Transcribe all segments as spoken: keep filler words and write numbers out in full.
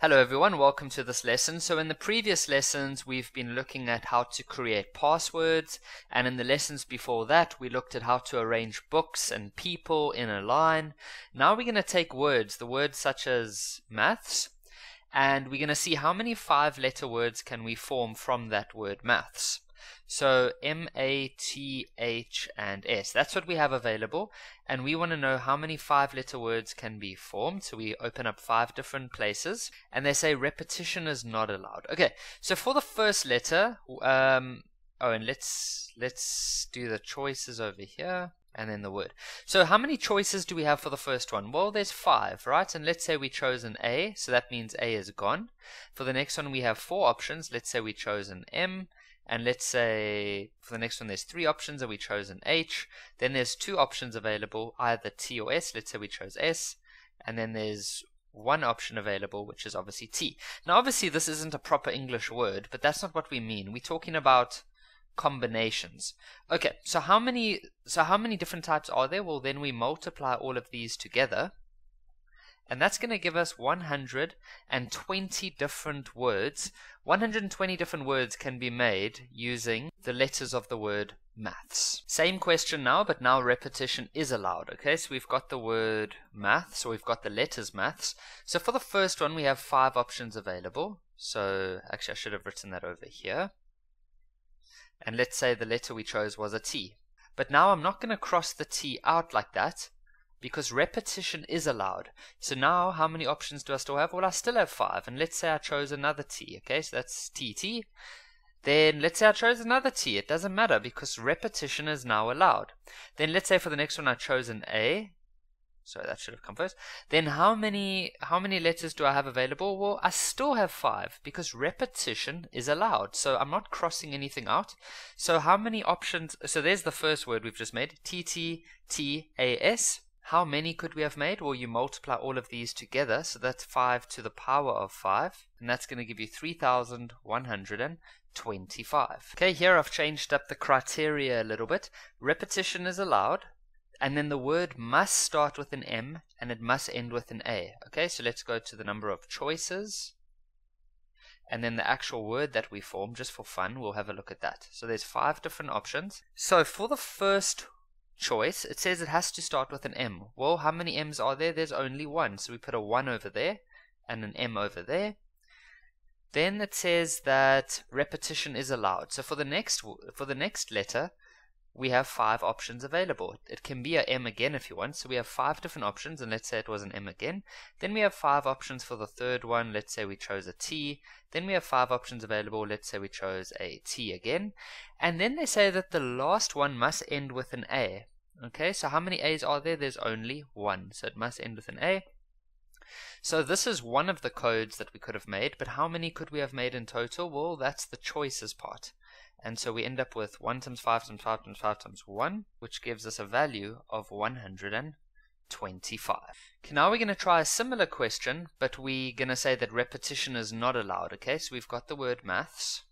Hello everyone, welcome to this lesson. So in the previous lessons we've been looking at how to create passwords, and in the lessons before that we looked at how to arrange books and people in a line. Now we're going to take words, the words such as maths, and we're going to see how many five letter words can we form from that word maths. So M, A, T, H and S, that's what we have available, and we want to know how many five letter words can be formed. So we open up five different places and they say repetition is not allowed. Okay, so for the first letter, um, oh and let's let's do the choices over here and then the word. So how many choices do we have for the first one? Well, there's five, right? And let's say we chose an A, so that means A is gone. For the next one we have four options. Let's say we chose an M. And let's say for the next one there's three options and we chose an H. Then there's two options available, either T or S. Let's say we chose S. And then there's one option available, which is obviously T. Now obviously this isn't a proper English word, but that's not what we mean. We're talking about combinations. Okay, so how many so how many different types are there? Well, then we multiply all of these together, and that's going to give us one hundred twenty different words. one hundred twenty different words can be made using the letters of the word maths. Same question now, but now repetition is allowed. Okay, so we've got the word maths, or we've got the letters maths. So for the first one, we have five options available. So actually, I should have written that over here. And let's say the letter we chose was a T. But now I'm not going to cross the T out like that, because repetition is allowed. So now how many options do I still have? Well, I still have five, and let's say I chose another T. Okay, so that's T T. Then let's say I chose another T. It doesn't matter because repetition is now allowed. Then let's say for the next one I chose an A. So that should have come first. Then how many how many letters do I have available? Well, I still have five because repetition is allowed. So I'm not crossing anything out. So how many options? So there's the first word we've just made, T T T A S. How many could we have made? Well, you multiply all of these together, so that's five to the power of five, and that's going to give you three thousand one hundred twenty-five. Okay, here I've changed up the criteria a little bit. Repetition is allowed, and then the word must start with an M, and it must end with an A. Okay, so let's go to the number of choices, and then the actual word that we formed, just for fun, we'll have a look at that. So there's five different options. So for the first choice, it says it has to start with an M. Well, how many M's are there? There's only one, so we put a one over there and an M over there. Then it says that repetition is allowed. So for the next for the next letter we have five options available. It can be a M again if you want, so we have five different options, and let's say it was an M again. Then we have five options for the third one. Let's say we chose a T. Then we have five options available. Let's say we chose a T again. And then they say that the last one must end with an A. Okay, so how many A's are there? There's only one, so it must end with an A. So this is one of the codes that we could have made, but how many could we have made in total? Well, that's the choices part. And so we end up with one times five times five times five times one, which gives us a value of one hundred twenty-five. Okay, now we're going to try a similar question, but we're going to say that repetition is not allowed. Okay, so we've got the word maths.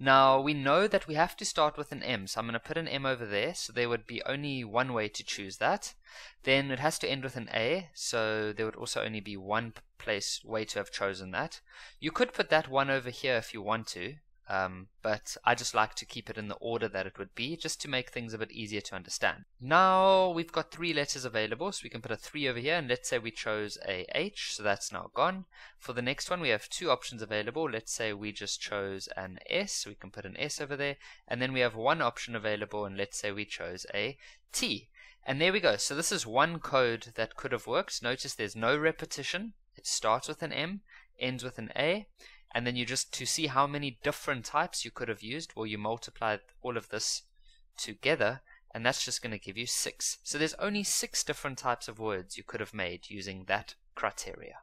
Now we know that we have to start with an M, so I'm going to put an M over there, so there would be only one way to choose that. Then it has to end with an A, so there would also only be one place way to have chosen that. You could put that one over here if you want to. Um, but I just like to keep it in the order that it would be, just to make things a bit easier to understand. Now we've got three letters available, so we can put a three over here, and let's say we chose a H, so that's now gone. For the next one we have two options available. Let's say we just chose an S, so we can put an S over there, and then we have one option available, and let's say we chose a T. And there we go. So this is one code that could have worked. Notice there's no repetition. It starts with an M, ends with an A. And then you just, to see how many different types you could have used, well, you multiply all of this together, and that's just going to give you six. So there's only six different types of words you could have made using that criteria.